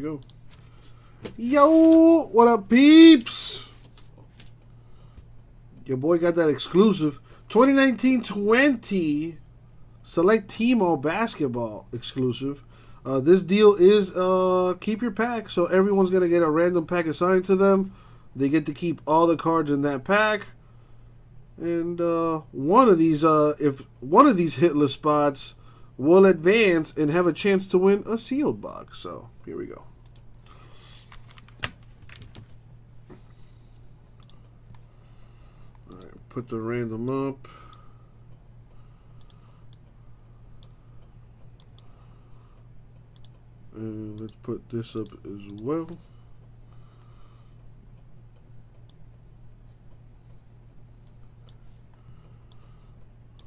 Go. Yo, what up, peeps? Your boy got that exclusive 2019-20 Select TMALL basketball exclusive. This deal is keep your pack, so everyone's gonna get a random pack assigned to them. They get to keep all the cards in that pack, and if one of these hitless spots will advance and have a chance to win a sealed box. So here we go. Put the random up. And let's put this up as well.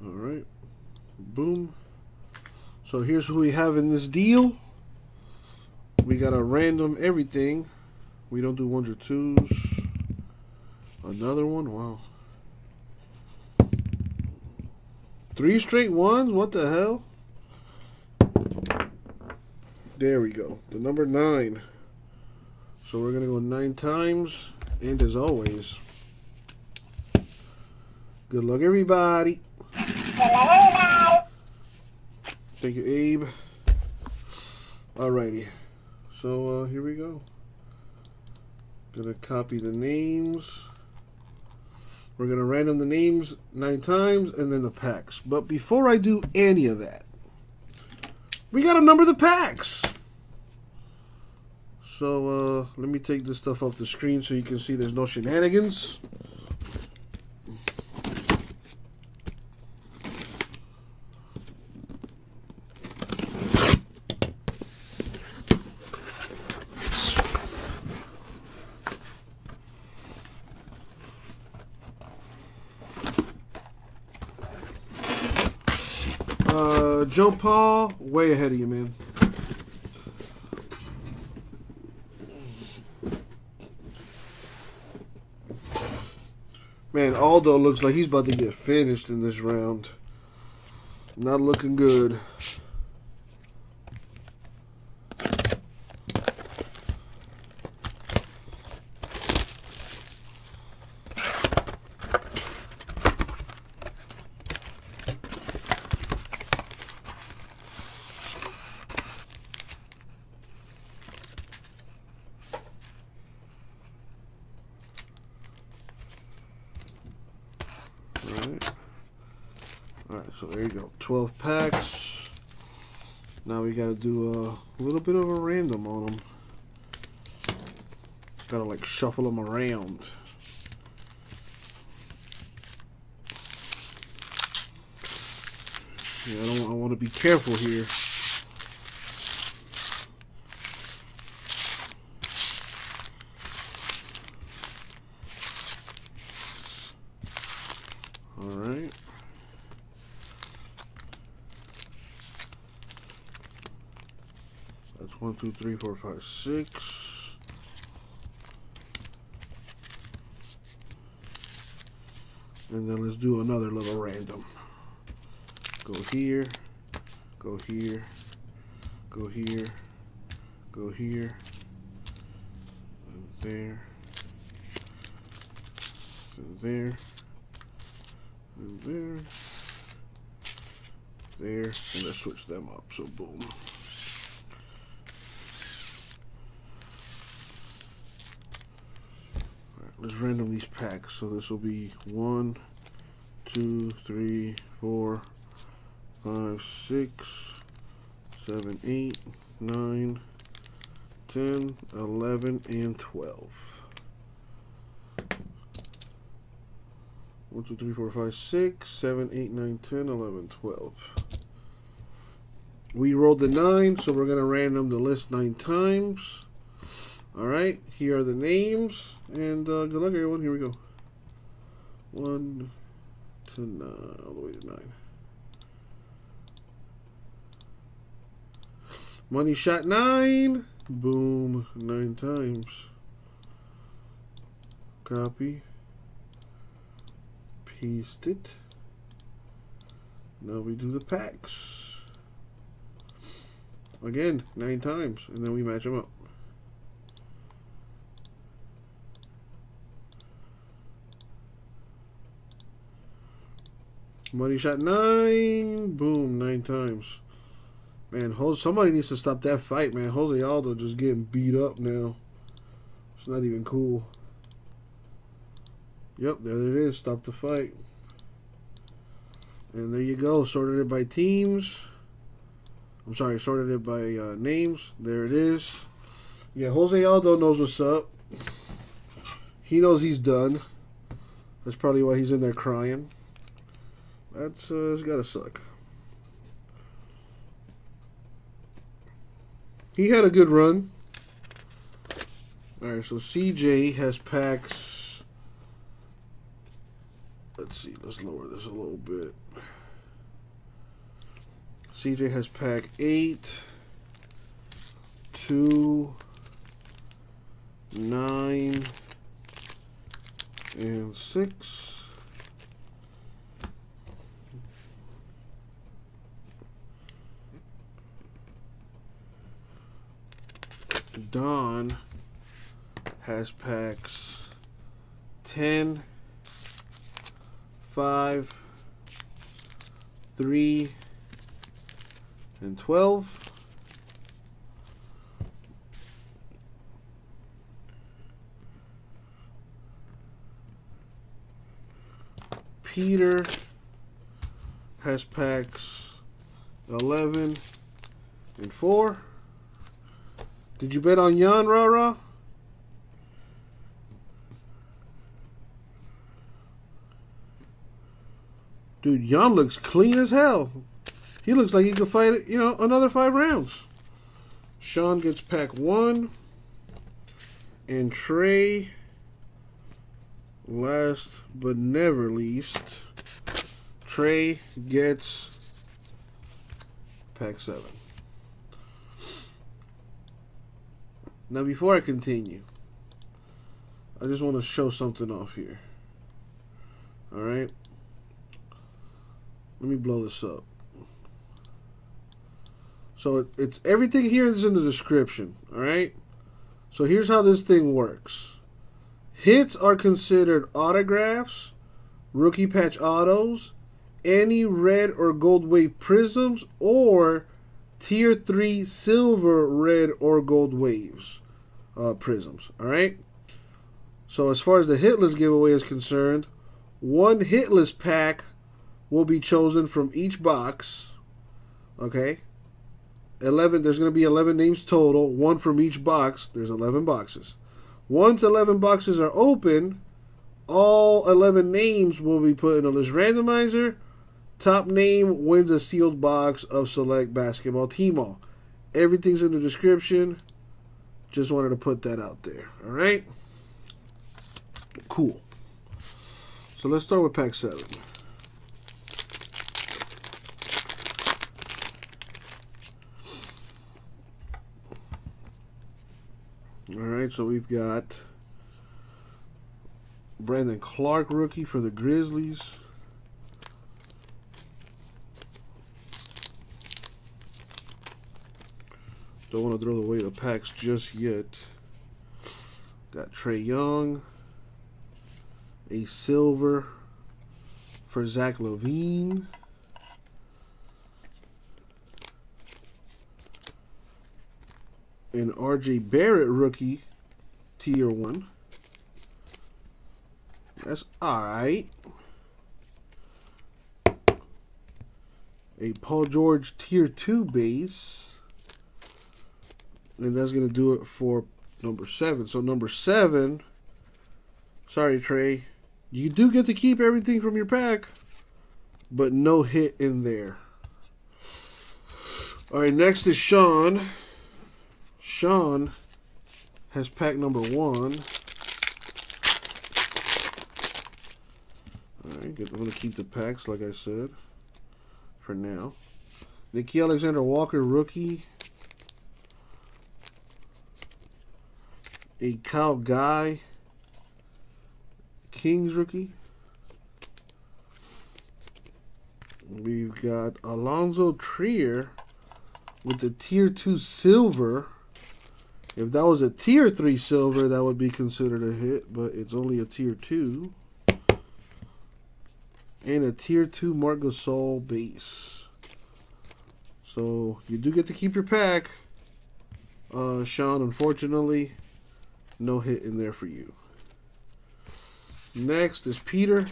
All right. Boom. So here's who we have in this deal. We got a random everything. We don't do ones or twos. Another one. Wow. 3 straight ones? What the hell? There we go. The number 9. So we're going to go 9 times. And as always, good luck, everybody. Thank you, Abe. Alrighty. So here we go. Going to copy the names. We're going to random the names 9 times and then the packs. But before I do any of that, we got to number the packs. So let me take this stuff off the screen so you can see there's no shenanigans. Joe Paul, way ahead of you, man. Man, Aldo looks like he's about to get finished in this round. Not looking good. Alright, so there you go. 12 packs. Now we got to do a little bit of a random on them. Got to like shuffle them around. Yeah, I want to be careful here. Alright. That's 1, 2, 3, 4, 5, 6. And then let's do another little random. Go here, go here, go here, go here, and there, and there, and there, there, and let's switch them up. So boom. Let's random these packs. So this will be 1, 2, 3, 4, 5, 6, 7, 8, 9, 10, 11, and 12. 1, 2, 3, 4, 5, 6, 7, 8, 9, 10, 11, 12. We rolled the 9, so we're going to random the list 9 times. All right, here are the names, and good luck, everyone. Here we go. 1 to 9, all the way to 9. Money shot 9. Boom, 9 times. Copy. Paste it. Now we do the packs. Again, 9 times, and then we match them up. Money shot 9. Boom, 9 times. Man, somebody needs to stop that fight, man. Jose Aldo just getting beat up now. It's not even cool. Yep, there it is. Stop the fight. And there you go. Sorted it by teams. I'm sorry, sorted it by names. There it is. Yeah, Jose Aldo knows what's up. He knows he's done. That's probably why he's in there crying. That's gotta suck. He had a good run. Alright, so CJ has packs. Let's see, let's lower this a little bit. CJ has pack 8, 2, 9, and 6. Don has packs 10, 5, 3, and 12. Peter has packs 11 and 4. Did you bet on Jan Rara? Dude, Jan looks clean as hell. He looks like he could fight, you know, another 5 rounds. Sean gets pack 1. And Trey, last but never least, Trey gets pack 7. Now, before I continue, I just want to show something off here. Alright? Let me blow this up. So, it's everything here is in the description. Alright? So, here's how this thing works. Hits are considered autographs, rookie patch autos, any red or gold wave prisms, or tier 3 silver, red, or gold waves. Prisms, alright? So as far as the hitless giveaway is concerned, one hitless pack will be chosen from each box, okay? 11, there's going to be 11 names total, one from each box. There's 11 boxes. Once 11 boxes are open, all 11 names will be put in a list randomizer. Top name wins a sealed box of Select Basketball TMALL. Everything's in the description. Just wanted to put that out there. All right? Cool. So let's start with pack 7. All right, so we've got Brandon Clark, rookie for the Grizzlies. Don't want to throw away the packs just yet. Got Trey Young, a silver for Zach LaVine, an RJ Barrett rookie, tier 1. That's alright. A Paul George tier 2 base. And that's going to do it for number 7. So number 7, sorry Trey, you do get to keep everything from your pack, but no hit in there. Alright, next is Sean. Sean has pack number 1. Alright, I'm going to keep the packs like I said for now. Nicky Alexander-Walker, rookie. A Kyle Guy, Kings rookie. We've got Alonzo Trier with the tier 2 silver. If that was a tier 3 silver, that would be considered a hit, but it's only a tier 2. and a tier 2 Margasol base. So you do get to keep your pack. Sean, unfortunately, no hit in there for you. Next is Peter.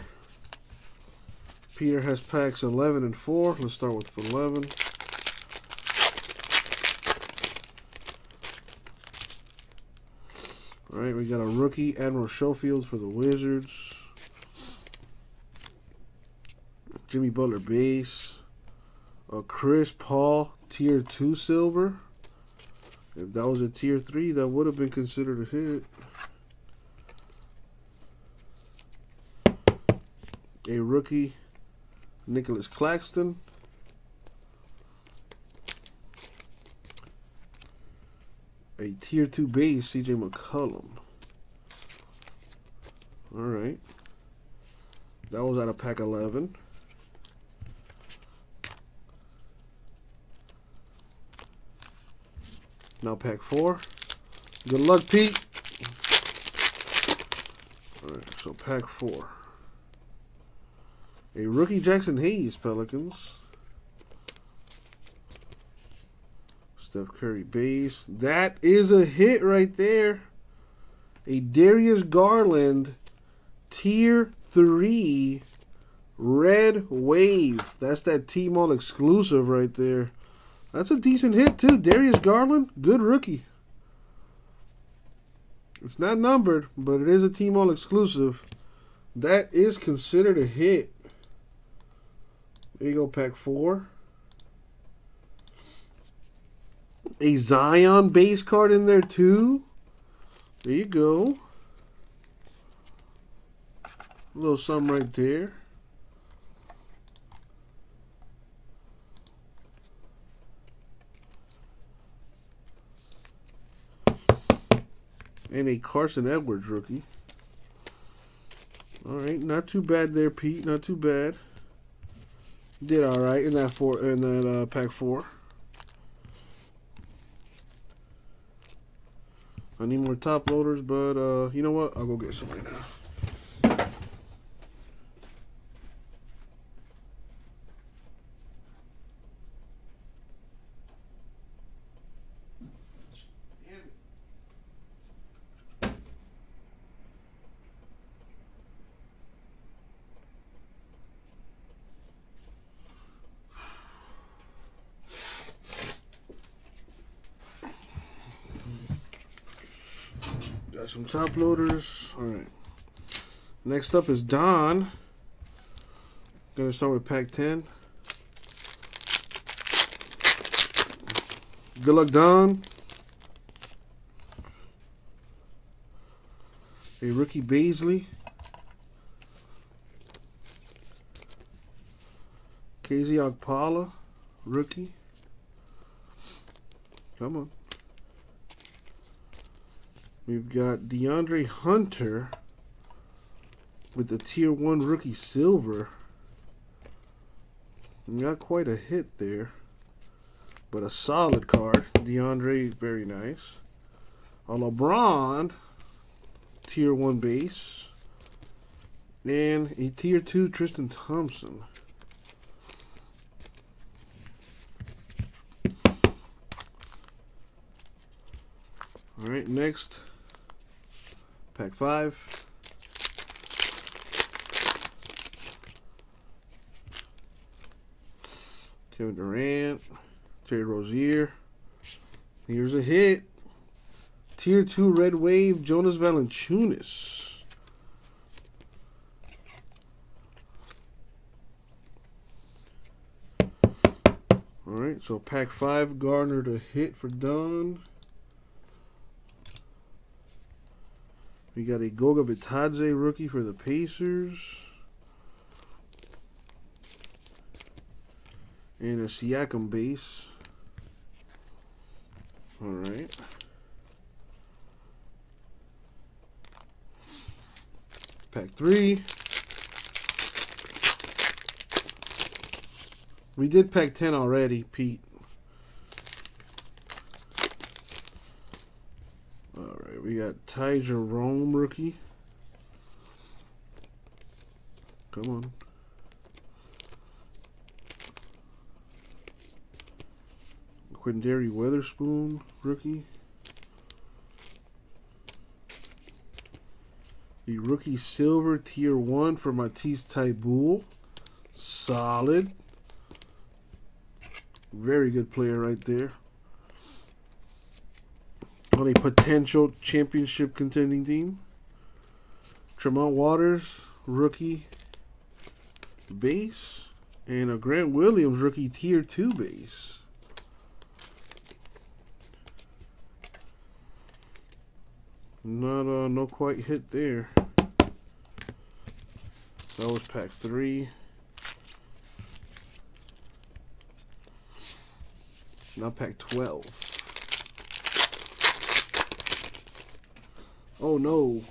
Peter has packs 11 and 4. Let's start with 11. Alright, we got a rookie, Admiral Schofield for the Wizards. Jimmy Butler base. A Chris Paul tier 2 silver. If that was a tier 3, that would have been considered a hit. A rookie, Nicholas Claxton. A tier 2 base, CJ McCollum. Alright. That was out of pack 11. Now pack 4. Good luck, Pete. Alright, so pack 4. A rookie Jackson Hayes, Pelicans. Steph Curry base. That is a hit right there. A Darius Garland tier 3 red wave. That's that TMALL exclusive right there. That's a decent hit too. Darius Garland, good rookie. It's not numbered, but it is a TMALL exclusive. That is considered a hit. There you go, pack 4. A Zion base card in there too. There you go. A little something right there. And a Carson Edwards rookie. Alright, not too bad there, Pete. Not too bad. Did alright in that pack 4. I need more top loaders, but you know what? I'll go get some right now. Some top loaders. Alright. Next up is Don. Gonna start with pack 10. Good luck, Don. A rookie Bazley. KZ Okpala. Rookie. Come on. We've got DeAndre Hunter with the tier 1 rookie silver. Not quite a hit there, but a solid card. DeAndre, very nice. A LeBron tier 1 base. And a tier 2 Tristan Thompson. Alright, next. Pack 5. Kevin Durant, Terry Rozier. Here's a hit. Tier 2 red wave, Jonas Valanciunas. Alright, so pack 5 garnered a hit for Don. We got a Goga Bitadze rookie for the Pacers. And a Siakam base. Alright. Pack 3. We did pack 10 already, Pete. We got Ty Jerome rookie. Come on. Quindary Weatherspoon, rookie. The rookie silver tier 1 for Matisse Thybulle. Solid. Very good player right there. On a potential championship contending team. Tremont Waters, rookie base. And a Grant Williams, rookie tier 2 base. No quite hit there. That was pack 3. Now pack 12. Oh no.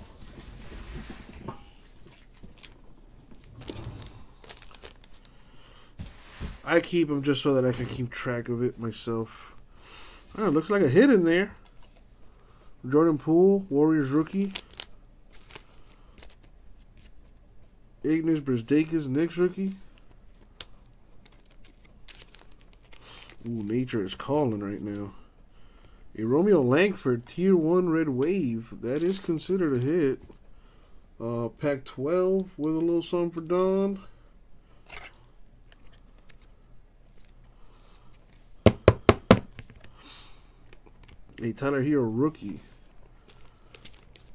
I keep them just so that I can keep track of it myself. Oh, looks like a hit in there. Jordan Poole, Warriors rookie. Ignas Brzdaikas, Knicks rookie. Ooh, nature is calling right now. A Romeo Langford, tier 1 red wave. That is considered a hit. Pack 12 with a little something for Don. A Tyler Hero rookie.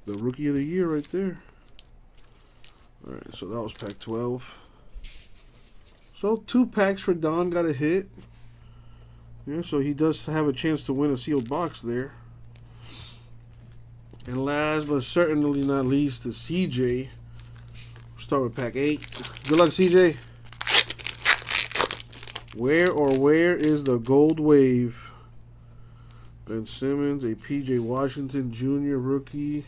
The rookie of the year right there. Alright, so that was pack 12. So 2 packs for Don got a hit. Yeah, so he does have a chance to win a sealed box there. And last but certainly not least is CJ. We'll start with pack 8. Good luck, CJ. Where is the gold wave? Ben Simmons, a PJ Washington Jr. rookie.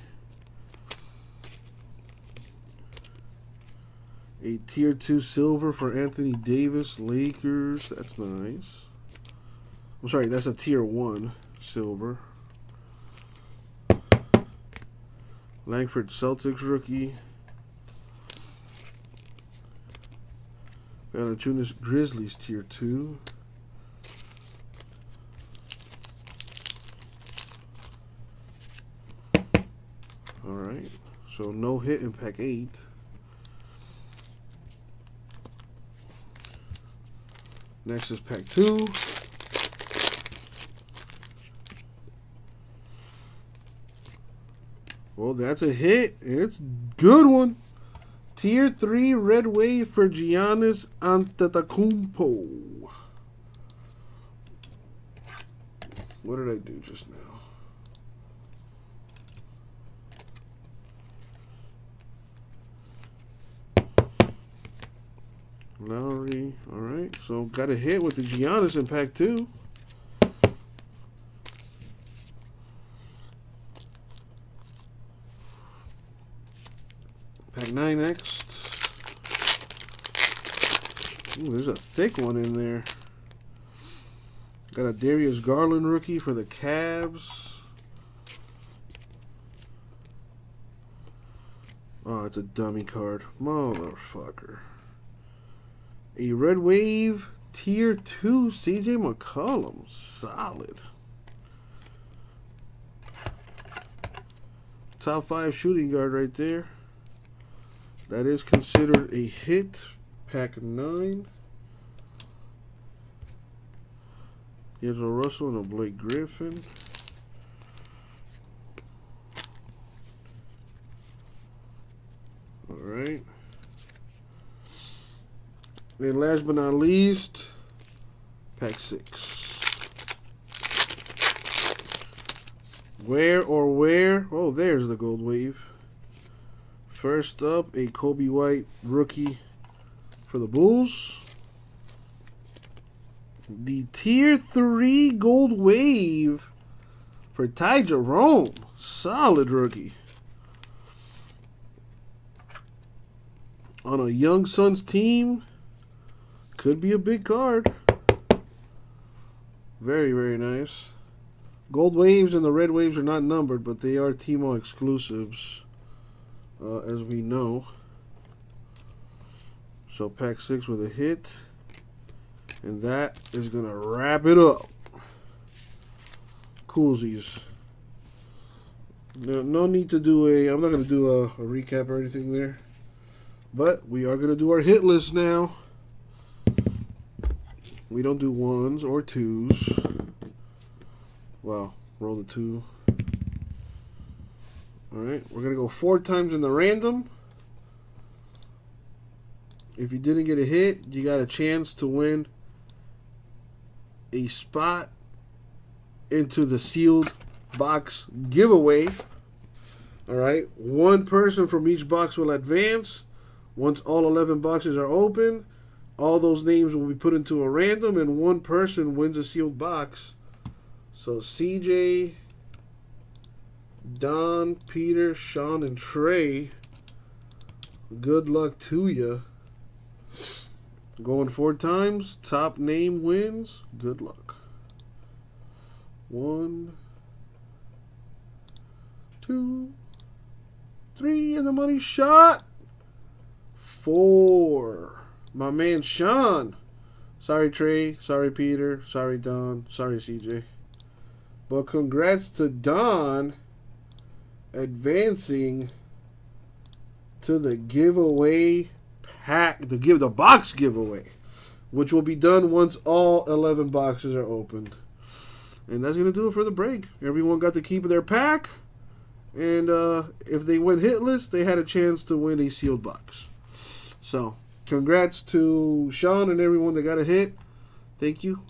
A tier 2 silver for Anthony Davis, Lakers. That's nice. I'm sorry, that's a tier 1 silver. Langford Celtics rookie. Valanciunas Grizzlies tier 2. Alright, so no hit in pack 8. Next is pack 2. Well, that's a hit. It's good one. Tier 3 red wave for Giannis Antetokounmpo. What did I do just now? Lowry, alright, so got a hit with the Giannis in pack 2. Pack 9 next. Ooh, there's a thick one in there. Got a Darius Garland rookie for the Cavs. Oh, it's a dummy card. Motherfucker. A red wave tier 2 CJ McCollum, solid. Top 5 shooting guard right there. That is considered a hit. Pack 9. D'Angelo Russell and a Blake Griffin. All right. And last but not least, pack 6. Where? Oh, there's the gold wave. First up, a Kobe White rookie for the Bulls. The tier 3 gold wave for Ty Jerome. Solid rookie. On a Young Suns team. Could be a big card. Very, very nice. Gold waves and the red waves are not numbered, but they are TMALL exclusives, as we know. So pack 6 with a hit. And that is going to wrap it up. coolsies. No need to do a, I'm not going to do a recap or anything there. But we are going to do our hit list now. We don't do ones or twos. Well, roll the two. Alright, we're going to go 4 times in the random. If you didn't get a hit, you got a chance to win a spot into the sealed box giveaway. Alright, one person from each box will advance. Once all 11 boxes are open, all those names will be put into a random and one person wins a sealed box. So CJ, Don, Peter, Sean, and Trey, good luck to you. Going 4 times, top name wins, good luck. 1, 2, 3, and the money shot. 4. My man Sean. Sorry Trey, sorry Peter, sorry Don, sorry CJ. But congrats to Don advancing to the giveaway pack, the box giveaway, which will be done once all 11 boxes are opened. And that's gonna do it for the break. Everyone got to keep their pack, and if they went hit list, they had a chance to win a sealed box. So congrats to Sean and everyone that got a hit. Thank you.